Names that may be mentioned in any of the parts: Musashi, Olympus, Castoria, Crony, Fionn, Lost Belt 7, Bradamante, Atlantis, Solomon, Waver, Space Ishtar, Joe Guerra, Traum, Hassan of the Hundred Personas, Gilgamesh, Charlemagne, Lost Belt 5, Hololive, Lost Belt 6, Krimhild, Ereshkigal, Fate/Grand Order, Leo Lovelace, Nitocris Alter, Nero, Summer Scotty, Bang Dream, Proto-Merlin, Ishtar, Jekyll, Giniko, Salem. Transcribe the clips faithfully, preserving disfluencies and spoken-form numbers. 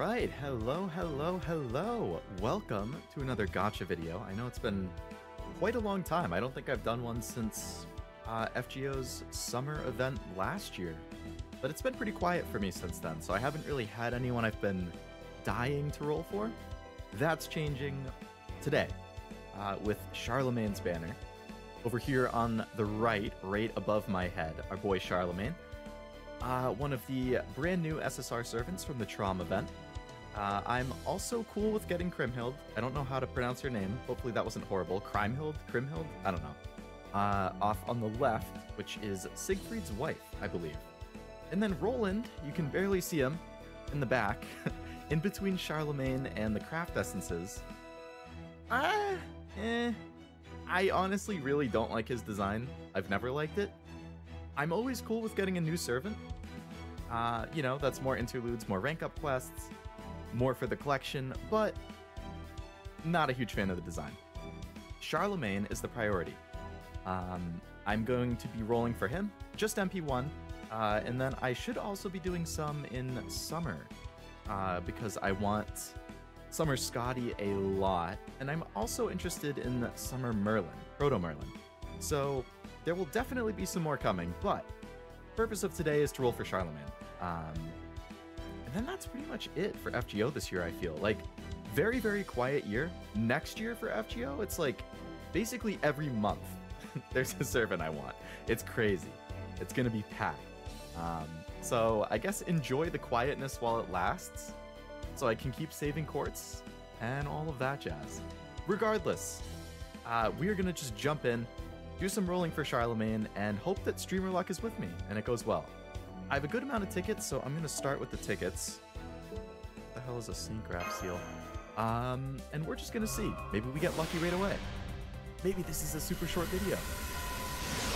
Alright, hello, hello, hello! Welcome to another gacha video. I know it's been quite a long time. I don't think I've done one since uh, F G O's summer event last year. But it's been pretty quiet for me since then, so I haven't really had anyone I've been dying to roll for. That's changing today uh, with Charlemagne's banner. Over here on the right, right above my head, our boy Charlemagne. Uh, one of the brand new S S R servants from the Traum event. Uh, I'm also cool with getting Krimhild. I don't know how to pronounce her name. Hopefully that wasn't horrible. Krimhild? Krimhild? I don't know. Uh, off on the left, which is Siegfried's wife, I believe. And then Roland, you can barely see him in the back, in between Charlemagne and the craft essences. Ah, eh. I honestly really don't like his design. I've never liked it. I'm always cool with getting a new servant. Uh, you know, that's more interludes, more rank up quests, more for the collection, but not a huge fan of the design. Charlemagne is the priority. Um, I'm going to be rolling for him, just M P one, uh, and then I should also be doing some in Summer, uh, because I want Summer Scotty a lot, and I'm also interested in Summer Merlin, Proto-Merlin. So there will definitely be some more coming, but the purpose of today is to roll for Charlemagne. Um, and then that's pretty much it for F G O this year, I feel. Like, very, very quiet year. Next year for F G O, it's like basically every month there's a servant I want. It's crazy. It's going to be packed. Um, so I guess enjoy the quietness while it lasts, so I can keep saving courts and all of that jazz. Regardless, uh, we are going to just jump in, do some rolling for Charlemagne, and hope that streamer luck is with me and it goes well. I have a good amount of tickets, so I'm going to start with the tickets. What the hell is a sneak wrap seal? Um, and we're just going to see. Maybe we get lucky right away. Maybe this is a super short video.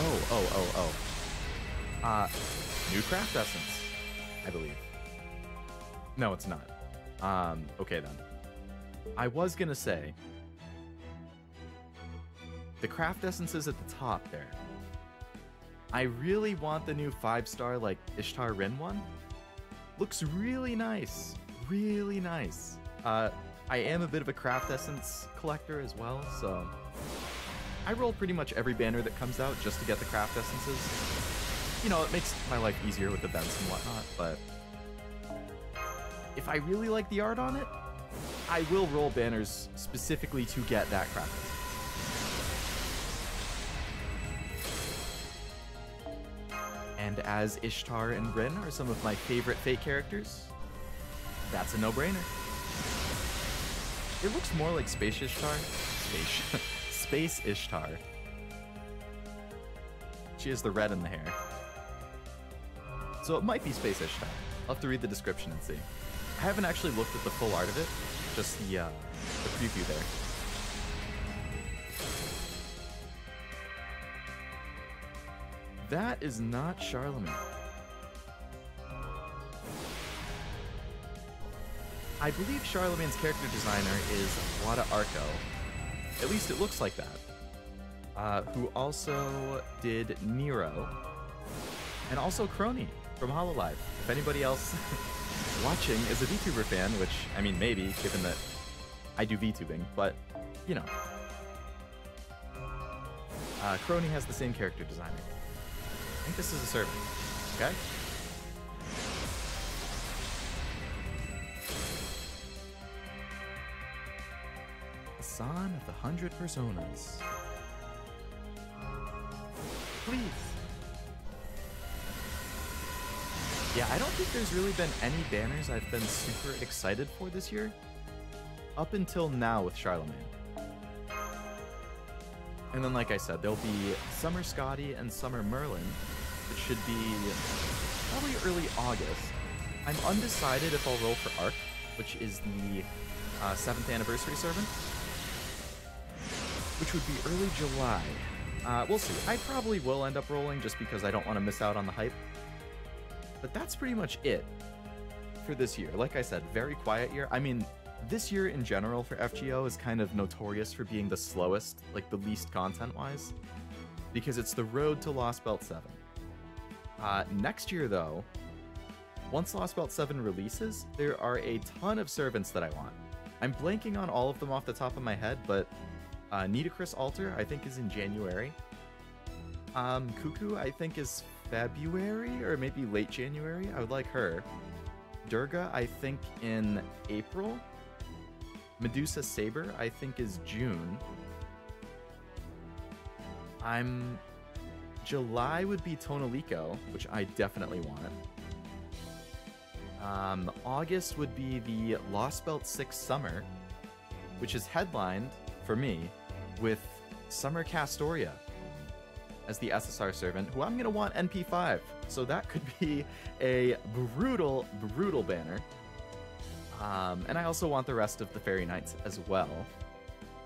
Oh, oh, oh, oh. Uh, new craft essence, I believe. No, it's not. Um, okay then. I was going to say, the craft essences at the top there. I really want the new five star, like, Ishtar Rin one. Looks really nice. Really nice. Uh, I am a bit of a craft essence collector as well, so I roll pretty much every banner that comes out just to get the craft essences. You know, it makes my life easier with events and whatnot, but if I really like the art on it, I will roll banners specifically to get that craft essence. And as Ishtar and Rin are some of my favorite Fate characters, that's a no-brainer. It looks more like Space Ishtar. Space, Space Ishtar. She has the red in the hair. So it might be Space Ishtar. I'll have to read the description and see. I haven't actually looked at the full art of it, just the, uh, the preview there. That is not Charlemagne. I believe Charlemagne's character designer is Wada Arco. At least it looks like that. Uh, who also did Nero. And also Crony from Hololive. If anybody else watching is a VTuber fan, which, I mean, maybe, given that I do VTubing, but, you know. Uh, Crony has the same character designer. I think this is a servant, okay? Hassan of the Hundred Personas. Please. Yeah, I don't think there's really been any banners I've been super excited for this year, up until now with Charlemagne. And then, like I said, there'll be Summer Scotty and Summer Merlin. It should be probably early August. I'm undecided if I'll roll for Arc, which is the uh, seventh anniversary servant, which would be early July. Uh, we'll see. I probably will end up rolling just because I don't want to miss out on the hype. But that's pretty much it for this year. Like I said, very quiet year. I mean, this year in general for F G O is kind of notorious for being the slowest, like the least content-wise, because it's the road to Lost Belt seven. Uh, next year, though, Once Lost Belt seven releases, there are a ton of servants that I want. I'm blanking on all of them off the top of my head, but uh, Nitocris Alter, I think, is in January. Um, Cuckoo, I think, is February or maybe late January. I would like her. Durga, I think, in April. Medusa Saber, I think, is June. I'm... July would be Tonalico, which I definitely want. Um, August would be the Lost Belt six Summer, which is headlined, for me, with Summer Castoria as the S S R servant, who I'm going to want N P five, so that could be a brutal, brutal banner. Um, and I also want the rest of the Fairy Knights as well.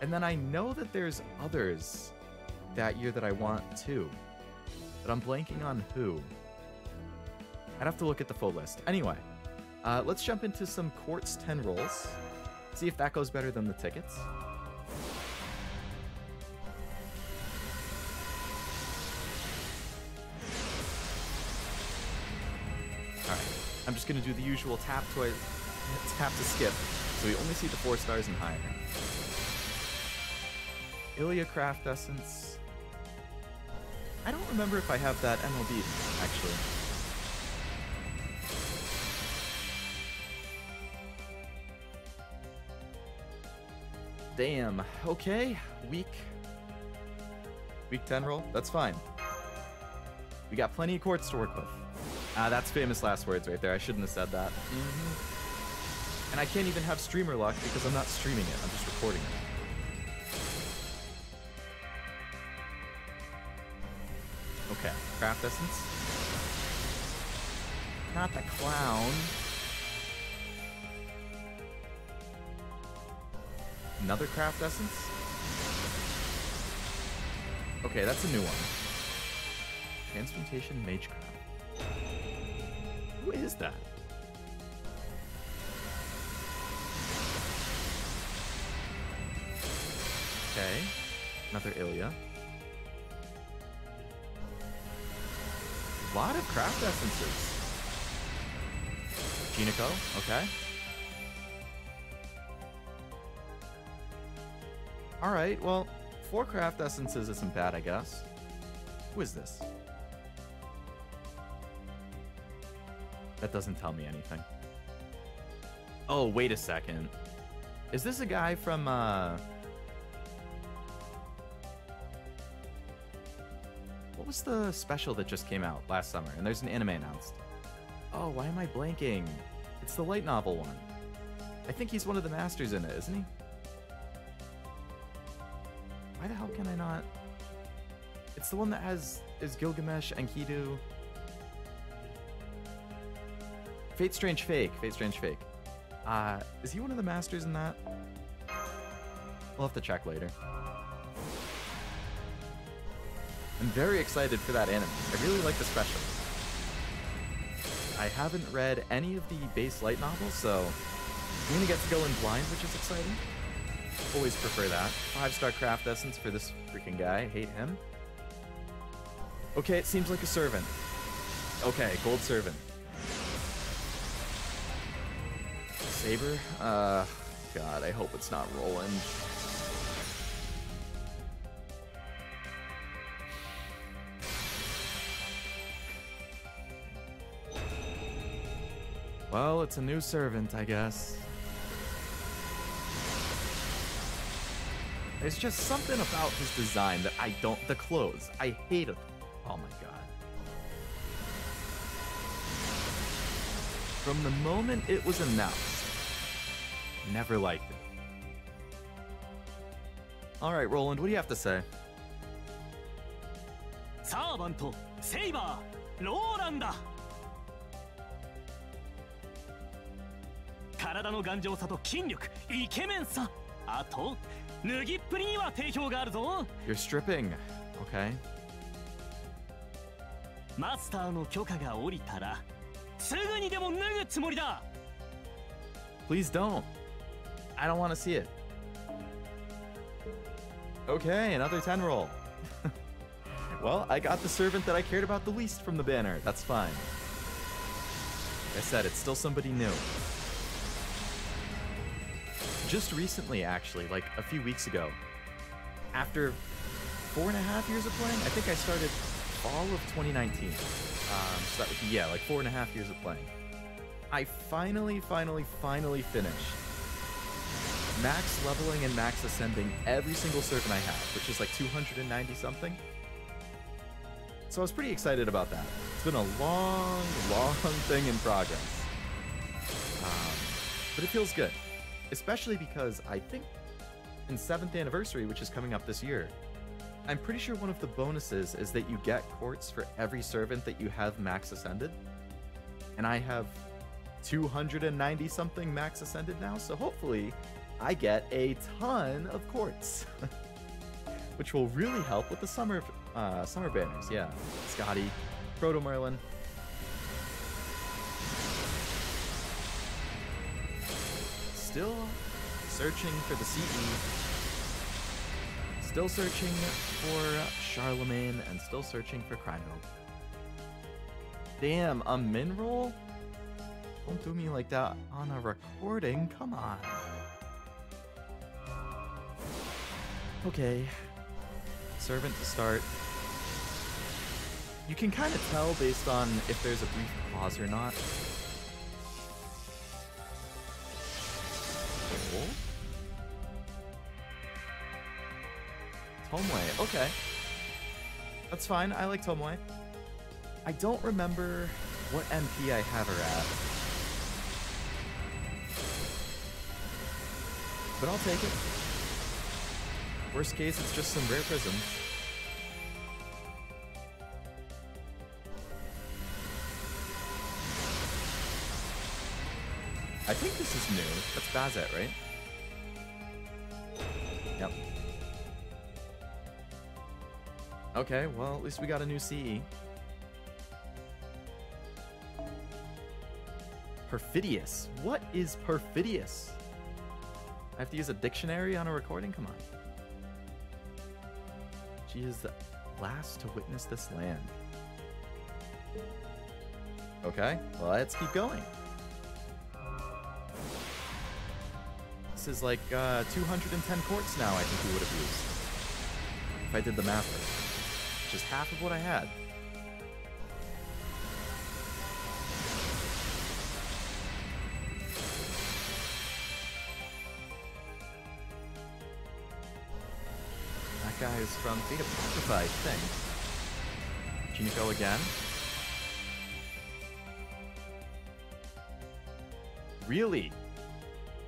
And then I know that there's others that year that I want too, but I'm blanking on who. I'd have to look at the full list. Anyway, uh, let's jump into some Quartz ten rolls, see if that goes better than the tickets. I'm just going to do the usual tap to, tap to skip, so we only see the four stars and higher. Ilya Craft Essence. I don't remember if I have that M L B, actually. Damn. Okay. Week. Week ten roll. That's fine. We got plenty of quartz to work with. Ah, that's famous last words right there. I shouldn't have said that. Mm-hmm. And I can't even have streamer luck because I'm not streaming it. I'm just recording it. Okay. Craft Essence. Not the clown. Another Craft Essence? Okay, that's a new one. Transmutation Magecraft. Who is that? Okay, another Ilya. A lot of craft essences. Giniko, okay. Alright, well, four craft essences isn't bad, I guess. Who is this? That doesn't tell me anything. Oh, wait a second. Is this a guy from, uh... what was the special that just came out last summer? And there's an anime announced. Oh, why am I blanking? It's the light novel one. I think he's one of the masters in it, isn't he? Why the hell can I not... It's the one that has... is Gilgamesh, Enkidu... Fate Strange Fake. Fate Strange Fake. Uh, is he one of the masters in that? We'll have to check later. I'm very excited for that anime. I really like the special. I haven't read any of the base light novels, so I'm going to get to go in blind, which is exciting. Always prefer that. Five-star craft essence for this freaking guy. I hate him. Okay, it seems like a servant. Okay, gold servant. Saber? Uh, God, I hope it's not Roland. Well, it's a new servant, I guess. There's just something about his design that I don't... the clothes. I hate it. Oh my God. From the moment it was announced, never liked it. All right, Roland, what do you have to say? Servant, Saber, Roland. Karada no ganjou sa to kinryuk, ikemen sa. Ato, nugi ppuri ni wa teihou ga aru zo. You're stripping. Okay. Master no kyoka ga orita ra, sugu ni demo nugu tsumori da. Please don't. I don't want to see it. Okay, another ten roll. Well, I got the servant that I cared about the least from the banner. That's fine. I said, it's still somebody new. Just recently, actually, like a few weeks ago, after four and a half years of playing, I think I started all of twenty nineteen. Um, so that would be, yeah, like four and a half years of playing. I finally, finally, finally finished max leveling and max ascending every single servant I have, which is like two hundred ninety something. So I was pretty excited about that. It's been a long, long thing in progress. Um, but it feels good, especially because I think in seventh anniversary, which is coming up this year, I'm pretty sure one of the bonuses is that you get quartz for every servant that you have max ascended. And I have two hundred ninety something max ascended now, so hopefully I get a ton of quartz, which will really help with the summer uh, summer banners. Yeah, Scotty, Proto-Merlin. Still searching for the C E. Still searching for Charlemagne and still searching for Crino. Damn, a min roll? Don't do me like that on a recording, come on. Okay, servant to start. You can kind of tell based on if there's a brief pause or not. Oh. Tomoe, okay. That's fine, I like Tomoe. I don't remember what M P I have her at. But I'll take it. Worst case, it's just some rare prisms. I think this is new. That's Bazet, right? Yep. Okay, well, at least we got a new C E. Perfidious. What is perfidious? I have to use a dictionary on a recording? Come on. She is the last to witness this land. Okay, well, let's keep going. This is like uh, two hundred ten quarts now I think we would have used. If I did the math right. Just half of what I had. Guy is from Fate Apocrypha, I think. Giniko again. Really?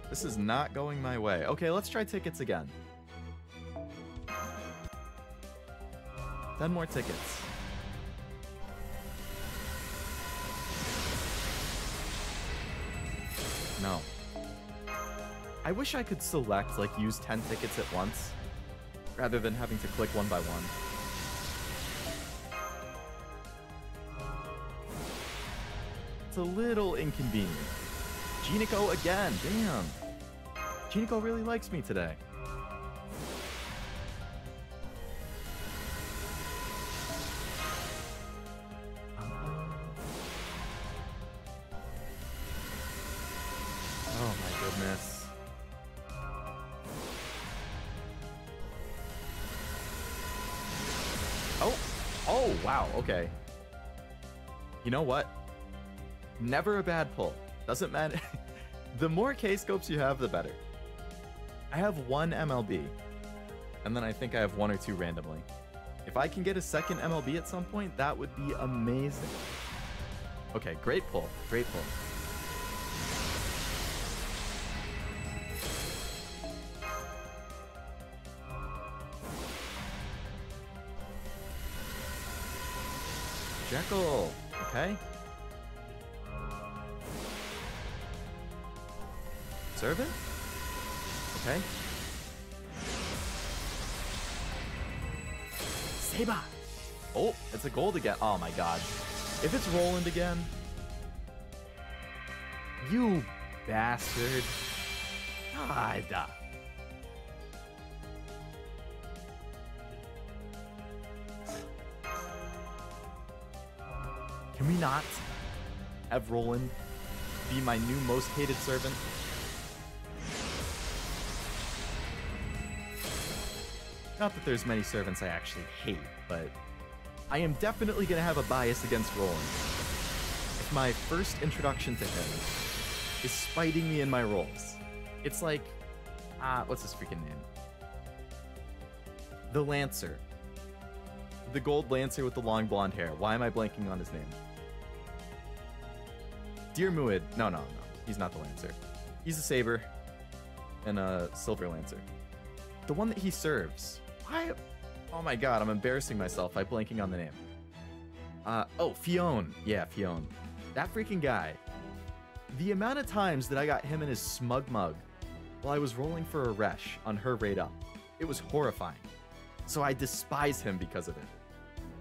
This is not going my way. Okay, let's try tickets again. Ten more tickets. No. I wish I could select, like, use ten tickets at once, rather than having to click one by one. It's a little inconvenient. Giniko again, damn. Giniko really likes me today. Oh my goodness. Wow, okay. You know what? Never a bad pull. Doesn't matter. The more K-scopes you have, the better. I have one M L B, and then I think I have one or two randomly. If I can get a second M L B at some point, that would be amazing. Okay, great pull, great pull. Jekyll, okay. Servant? Okay. Saber! Oh, it's a gold again. Oh my god. If it's Roland again. You bastard. God. Can we not have Roland be my new most hated servant. Not that there's many servants I actually hate, but I am definitely going to have a bias against Roland. If my first introduction to him is spiting me in my roles, it's like, ah, uh, what's his freaking name? The Lancer. The gold Lancer with the long blonde hair. Why am I blanking on his name? Dear Muad. No, no, no. He's not the Lancer. He's a Saber and a Silver Lancer. The one that he serves. Why? Oh my god, I'm embarrassing myself by blanking on the name. Uh, oh, Fionn. Yeah, Fionn. That freaking guy. The amount of times that I got him in his smug mug while I was rolling for Eresh on her raid up, it was horrifying. So I despise him because of it.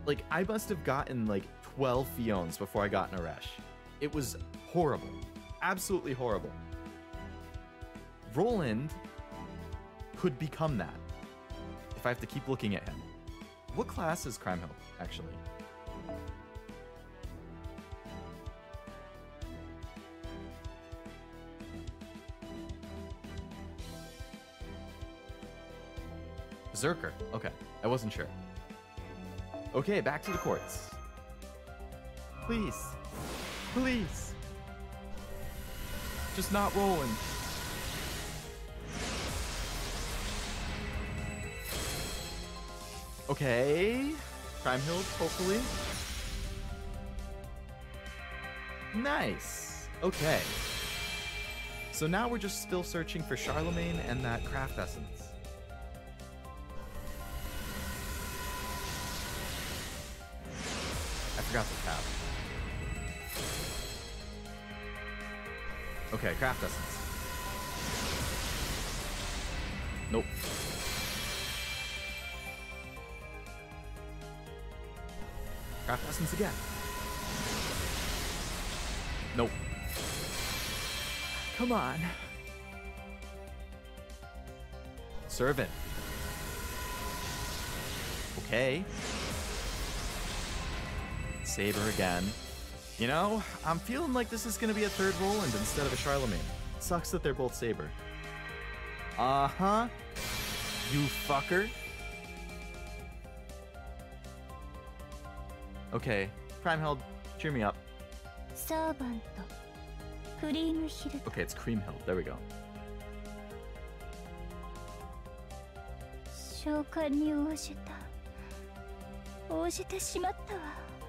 Like, I must have gotten like twelve Fionns before I got an Eresh. It was horrible. Absolutely horrible. Roland could become that. If I have to keep looking at him. What class is Krimhild, actually? Berserker. Okay, I wasn't sure. Okay, back to the courts. Please. Please. Just not rolling. Okay. Krimhild, hopefully. Nice. Okay. So now we're just still searching for Charlemagne and that craft essence. I forgot the tab. Okay, craft essence. Nope. Craft essence again. Nope. Come on. Servant. Okay. Saber again. You know, I'm feeling like this is going to be a third Roland instead of a Charlemagne. Sucks that they're both Saber. Uh-huh. You fucker. Okay, Krimhild, cheer me up. Okay, it's Krimhild. There we go.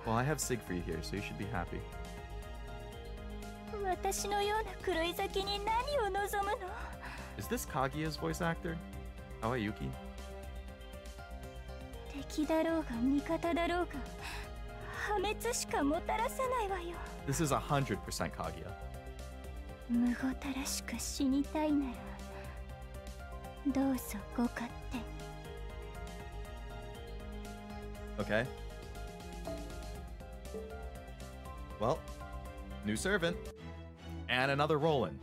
Well, I have Siegfried here, so you should be happy. Is this Kaguya's voice actor? Kawayuki? This is one hundred percent Kaguya. Okay. Well, new servant, and another Roland.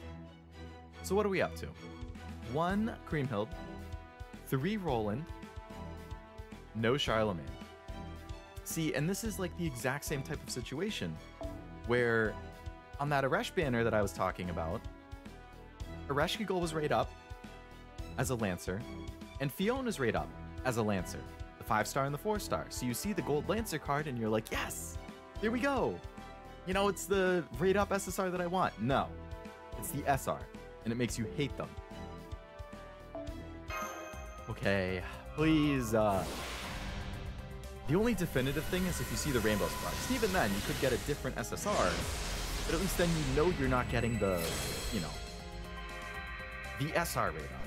So what are we up to? One Krimhild, three Roland, no Charlemagne. See, and this is like the exact same type of situation where on that Eresh banner that I was talking about, Ereshkigal was raid up as a Lancer, and Fionn is raid up as a Lancer, the five-star and the four-star. So you see the gold Lancer card, and you're like, yes, here we go. You know, it's the raid up S S R that I want. No, it's the S R, and it makes you hate them. Okay, please. Uh... The only definitive thing is if you see the rainbow sparks. Even then, you could get a different S S R, but at least then you know you're not getting the, you know, the S R raid up.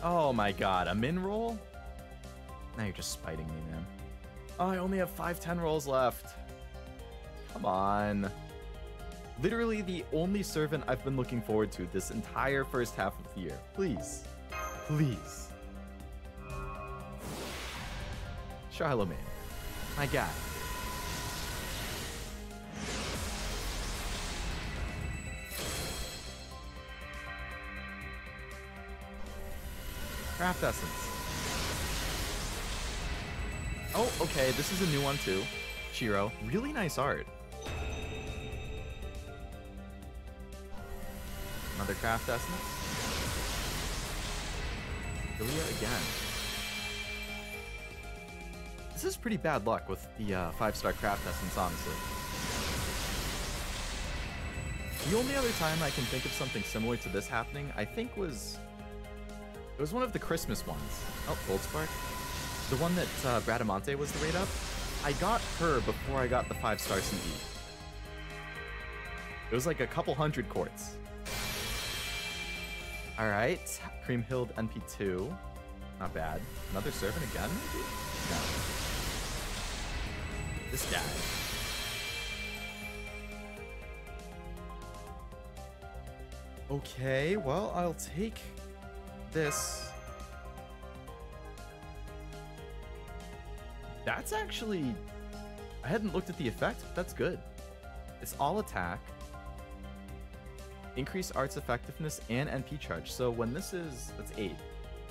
Oh my god, a min roll? Now you're just spiting me, man. Oh, I only have five ten rolls left. Come on. Literally the only servant I've been looking forward to this entire first half of the year. Please. Please. Charlemagne. My god. Craft essence. Oh, okay, this is a new one too. Shiro, really nice art. Another craft essence. Julia again. This is pretty bad luck with the uh, five-star craft essence, honestly. The only other time I can think of something similar to this happening, I think was... It was one of the Christmas ones. Oh, Gold Spark. The one that uh, Bradamante was the rate-up. I got her before I got the five-star C D. It was like a couple hundred quarts. Alright, Krimhild N P two. Not bad. Another servant again, maybe? No. This guy. Okay, well, I'll take this. That's actually... I hadn't looked at the effect, but that's good. It's all attack. Increase art's effectiveness and N P charge. So when this is... That's eight.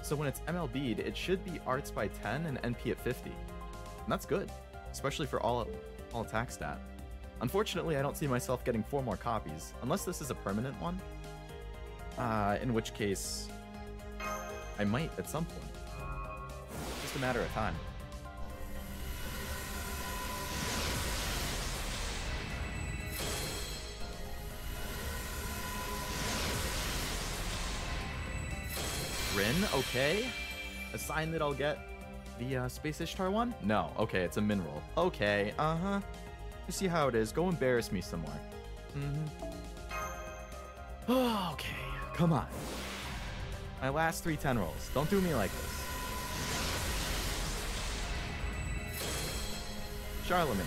So when it's M L B'd, it should be arts by ten and N P at fifty. And that's good. Especially for all, all attack stat. Unfortunately, I don't see myself getting four more copies. Unless this is a permanent one. Uh, in which case... I might at some point. Just a matter of time. Rin, okay. A sign that I'll get the uh, Space Ishtar one? No, okay, it's a mineral. Okay, uh-huh. You see how it is. Go embarrass me somewhere. Mm-hmm. Oh, okay, come on. My last three ten rolls. Don't do me like this. Charlemagne.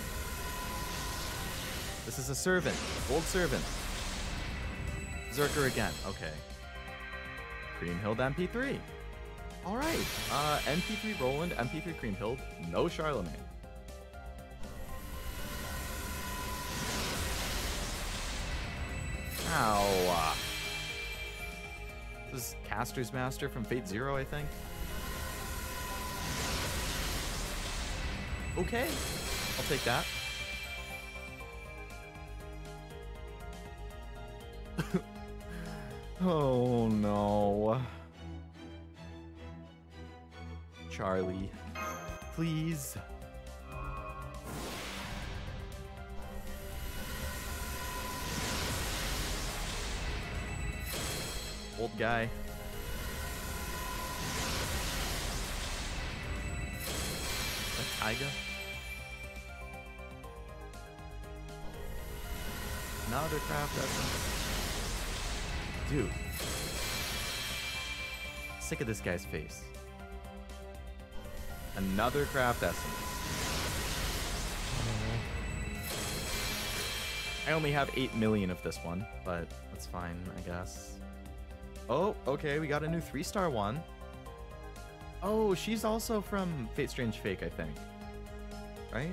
This is a servant. Old servant. Zerker again, okay. Krimhild M P three. Alright. Uh, M P three Roland, M P three Krimhild, no Charlemagne. Ow. This is Caster's Master from Fate Zero, I think. Okay. I'll take that. Oh no. Charlie, please. Old guy. That's Taiga. Another craft essence. Dude. Sick of this guy's face. Another craft essence. I only have eight million of this one, but that's fine, I guess. Oh, okay, we got a new three-star one. Oh, she's also from Fate Strange Fake, I think. Right?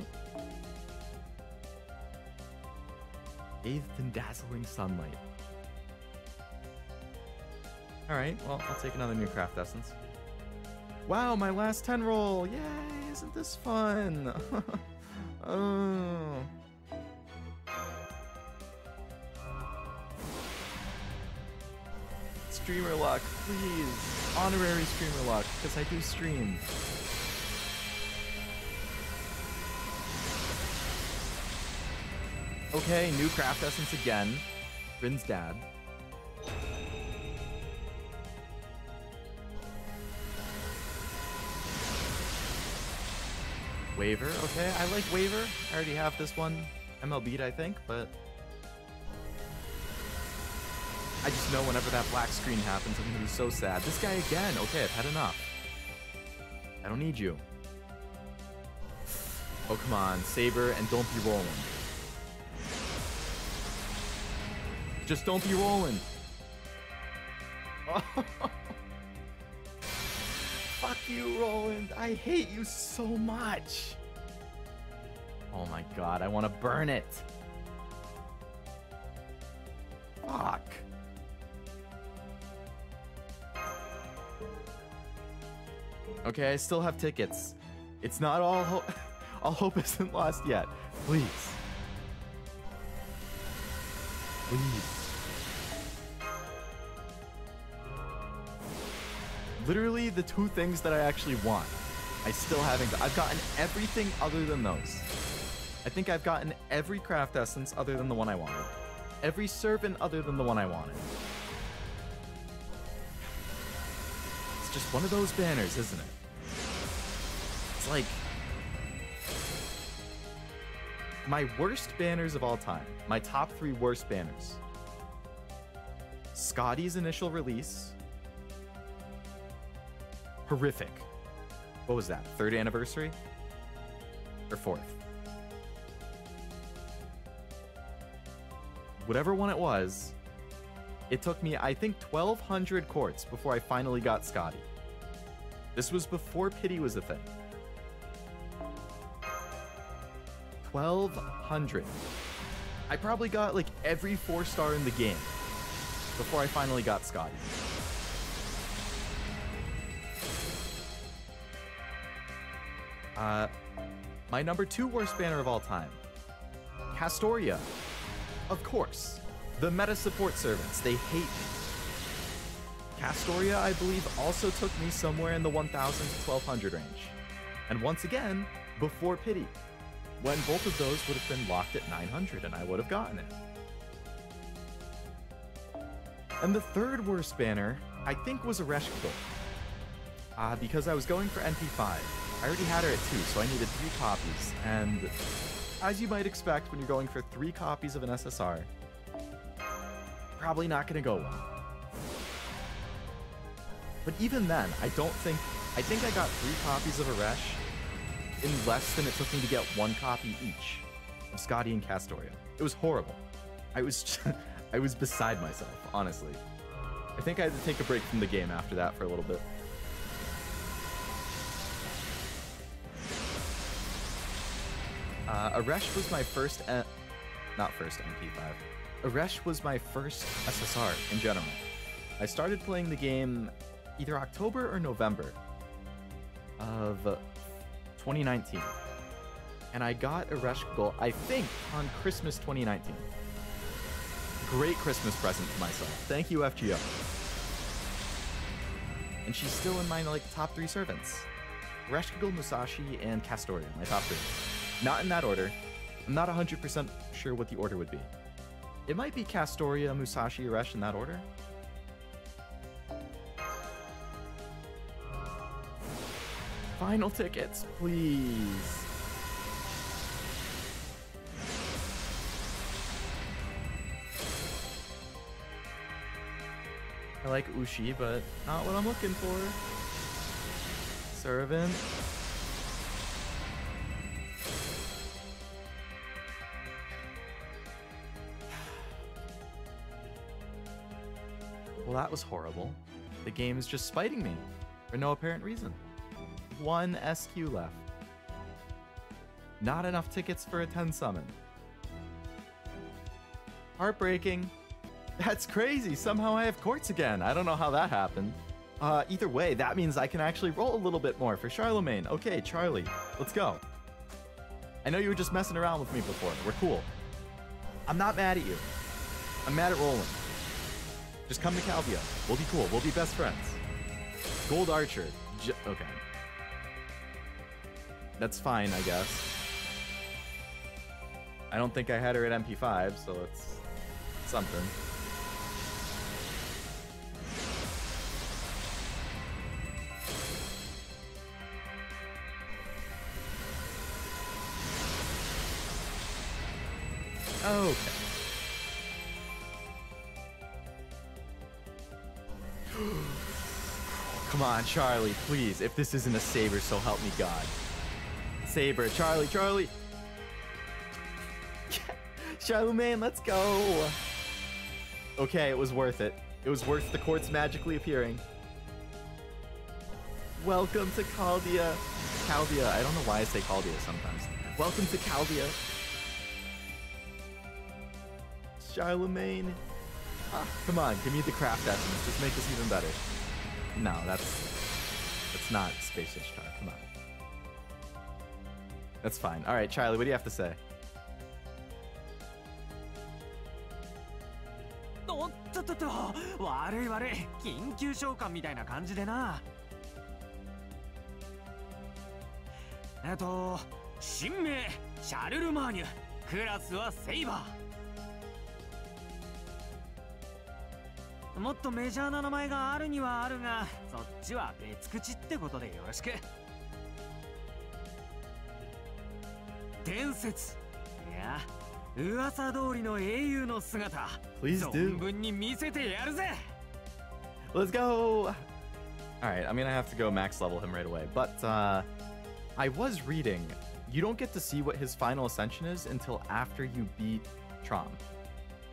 Bathed in dazzling sunlight. Alright, well, I'll take another new craft essence. Wow, my last ten roll! Yay, isn't this fun? Oh. Streamer luck, please! Honorary streamer luck, because I do stream. Okay, new craft essence again. Rin's dad. Waver, okay, I like Waver. I already have this one M L B'd, I think, but... I just know whenever that black screen happens, I'm gonna be so sad. This guy again! Okay, I've had enough. I don't need you. Oh, come on, Saber, and don't be rolling. Just don't be rolling! Oh. Fuck you, Roland. I hate you so much. Oh my god, I want to burn it. Fuck. Okay, I still have tickets. It's not all ho all hope isn't lost yet. Please. Please. Literally the two things that I actually want. I still haven't. I've gotten everything other than those. I think I've gotten every craft essence other than the one I wanted. Every servant other than the one I wanted. It's just one of those banners, isn't it? It's like... my worst banners of all time. My top three worst banners. Scotty's initial release. Horrific. What was that? Third anniversary? Or fourth? Whatever one it was, it took me, I think, twelve hundred quartz before I finally got Scotty. This was before Pity was a thing. twelve hundred. I probably got, like, every four-star in the game before I finally got Scotty. Uh, my number two worst banner of all time. Castoria. Of course. The meta support servants, they hate me. Castoria, I believe, also took me somewhere in the one thousand to twelve hundred range. And once again, before Pity, when both of those would have been locked at nine hundred and I would have gotten it. And the third worst banner, I think, was Ereshkigal. Uh, because I was going for N P five. I already had her at two, so I needed three copies, and... as you might expect when you're going for three copies of an S S R, probably not gonna go well. But even then, I don't think, I think I got three copies of Eresh in less than it took me to get one copy each of Scotty and Castoria. It was horrible. I was, just, I was beside myself, honestly. I think I had to take a break from the game after that for a little bit. Uh, Eresh was my first, e not first M P five. Eresh was my first S S R in general. I started playing the game either October or November of twenty nineteen. And I got Ereshkigal, I think, on Christmas twenty nineteen. Great Christmas present for myself. Thank you, F G O. And she's still in my, like, top three servants. Ereshkigal, Musashi, and Castoria, my top three. Not in that order. I'm not one hundred percent sure what the order would be. It might be Castoria, Musashi, Eresh in that order. Final tickets, please. I like Ushi, but not what I'm looking for. Servant. Well, that was horrible. The game is just spiting me for no apparent reason. One S Q left. Not enough tickets for a ten summon. Heartbreaking. That's crazy. Somehow I have quartz again. I don't know how that happened. Uh, either way, that means I can actually roll a little bit more for Charlemagne. Okay, Charlie, let's go. I know you were just messing around with me before. We're cool. I'm not mad at you. I'm mad at Roland. Just come to Chaldea. We'll be cool. We'll be best friends. Gold Archer. J okay. That's fine, I guess. I don't think I had her at M P five, so it's something. Okay. Come on, Charlie, please. If this isn't a Saber, so help me God. Saber, Charlie, Charlie. Charlemagne, let's go. Okay, it was worth it. It was worth the quartz magically appearing. Welcome to Chaldea. Chaldea. I don't know why I say Chaldea sometimes. Welcome to Chaldea. Charlemagne. Ah, come on, give me the craft essence. Just make this even better. No, that's... that's not Space Ishtar. Come on. That's fine. All right, Charlie, what do you have to say? Please do. Let's go. All right, I'm gonna have to go max level him right away. But uh, I was reading, you don't get to see what his final ascension is until after you beat Traum,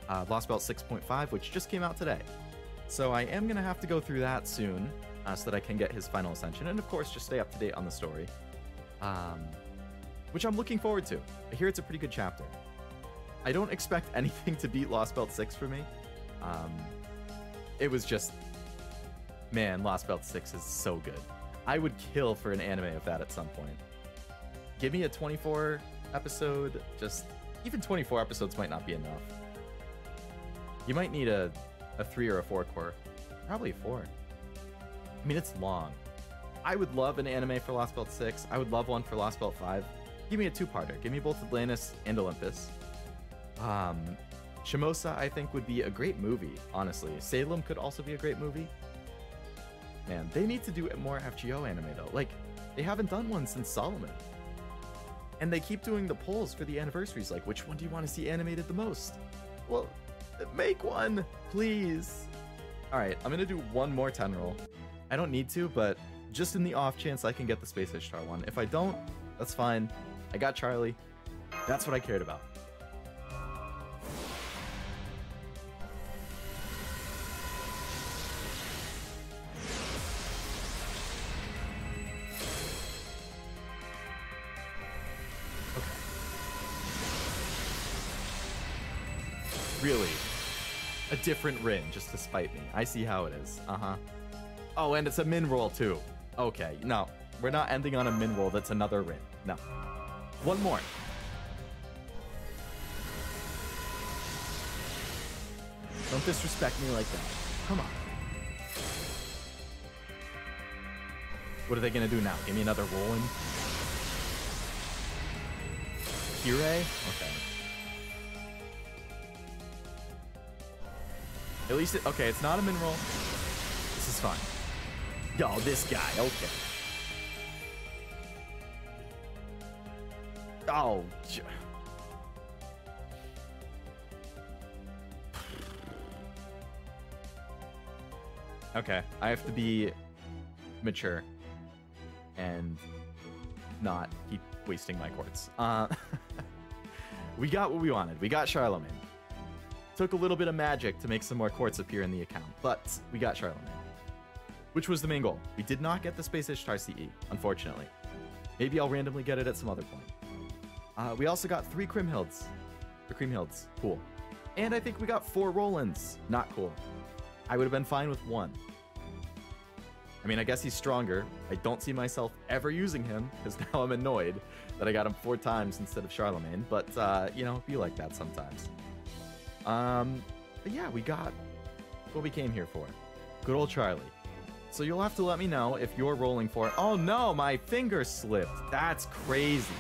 uh, Lost Belt six point five, which just came out today. So I am gonna have to go through that soon, uh, so that I can get his final ascension, and of course just stay up to date on the story, um, which I'm looking forward to. I hear it's a pretty good chapter. I don't expect anything to beat Lost Belt six for me. Um, it was just, man, Lost Belt six is so good. I would kill for an anime of that at some point. Give me a twenty-four episode, just even twenty-four episodes might not be enough. You might need a, a three or a four core, probably a four. I mean, it's long. I would love an anime for Lost Belt six. I would love one for Lost Belt five. Give me a two-parter. Give me both Atlantis and Olympus. Um, Shimosa, I think, would be a great movie, honestly. Salem could also be a great movie. Man, they need to do more F G O anime, though. Like, they haven't done one since Solomon. And they keep doing the polls for the anniversaries, like, which one do you want to see animated the most? Well, make one, please. All right, I'm going to do one more ten roll. I don't need to, but just in the off chance I can get the Space Ishtar one. If I don't, that's fine. I got Charlie. That's what I cared about. Really, a different Rin just to spite me. I see how it is. Uh-huh. Oh, and it's a min roll too. Okay, no, we're not ending on a min roll. That's another Rin. No, one more. Don't disrespect me like that. Come on. What are they gonna do now? Give me another Roland? Kirei? Okay. At least it, okay, it's not a min roll. This is fine. Yo, this guy, okay. Oh, okay, I have to be mature and not keep wasting my quartz. Uh, we got what we wanted. We got Charlemagne. Took a little bit of magic to make some more quartz appear in the account, but we got Charlemagne, which was the main goal. We did not get the Space Ishtar C E, unfortunately. Maybe I'll randomly get it at some other point. Uh, we also got three Krimhilds. The Krimhilds, cool. And I think we got four Rolands, not cool. I would have been fine with one. I mean, I guess he's stronger. I don't see myself ever using him, because now I'm annoyed that I got him four times instead of Charlemagne, but uh, you know, be like that sometimes. Um, but yeah, we got what we came here for. Good old Charlie. So you'll have to let me know if you're rolling for it. Oh no, my finger slipped. That's crazy.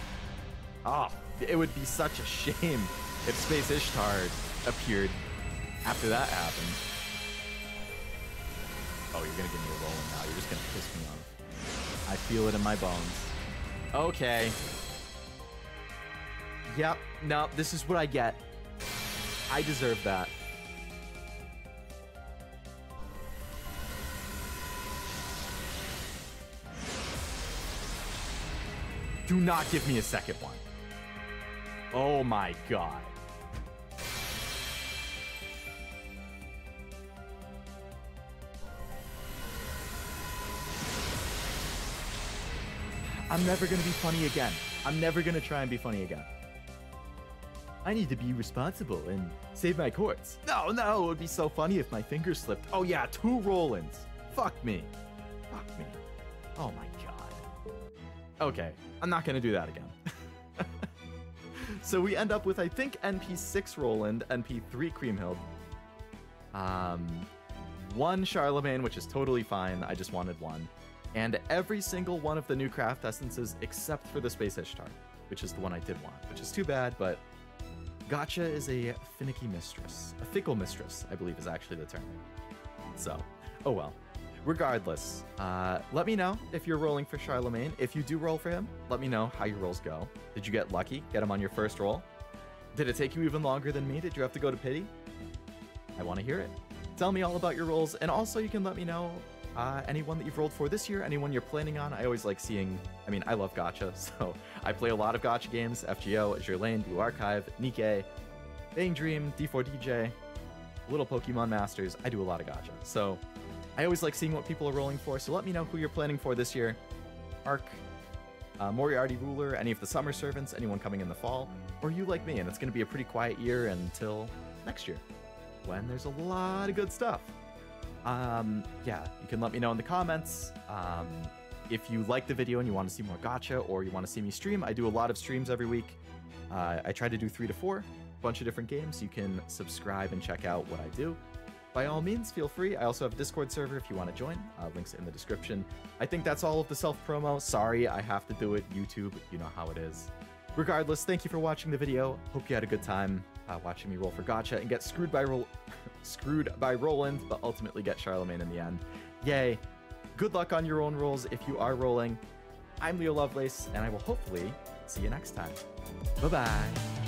Oh, it would be such a shame if Space Ishtar appeared after that happened. Oh, you're gonna give me a rolling now. You're just gonna piss me off. I feel it in my bones. Okay. Yep, no, this is what I get. I deserve that. Do not give me a second one. Oh my god. I'm never gonna be funny again. I'm never gonna try and be funny again. I need to be responsible and save my quartz. No, no, it would be so funny if my finger slipped. Oh yeah, two Rolands. Fuck me. Fuck me. Oh my god. Okay, I'm not gonna do that again. So we end up with, I think, N P six Roland, N P three Krimhild, um, one Charlemagne, which is totally fine, I just wanted one, and every single one of the new craft essences except for the Space Ishtar, which is the one I did want, which is too bad, but Gotcha is a finicky mistress. A fickle mistress, I believe, is actually the term. So, oh well. Regardless, uh, let me know if you're rolling for Charlemagne. If you do roll for him, let me know how your rolls go. Did you get lucky? Get him on your first roll? Did it take you even longer than me? Did you have to go to pity? I want to hear it. Tell me all about your rolls, and also you can let me know uh, anyone that you've rolled for this year, anyone you're planning on. I always like seeing, I mean, I love Gacha, so I play a lot of Gacha games, F G O, Azure Lane, Blue Archive, Nikkei, Bang Dream, D four D J, Little Pokemon Masters. I do a lot of Gacha, so I always like seeing what people are rolling for, so let me know who you're planning for this year. Arc, uh, Moriarty Ruler, any of the summer servants, anyone coming in the fall, or you like me, and it's going to be a pretty quiet year until next year, when there's a lot of good stuff. Um, yeah, you can let me know in the comments. Um, if you like the video and you want to see more Gacha, or you want to see me stream, I do a lot of streams every week. Uh, I try to do three to four, a bunch of different games. You can subscribe and check out what I do. By all means, feel free. I also have a Discord server if you want to join. Uh, links in the description. I think that's all of the self-promo. Sorry, I have to do it. YouTube, you know how it is. Regardless, thank you for watching the video. Hope you had a good time uh, watching me roll for Gacha and get screwed by Ro screwed by Roland, but ultimately get Charlemagne in the end. Yay. Good luck on your own rolls if you are rolling. I'm Leo Lovelace, and I will hopefully see you next time. Bye-bye.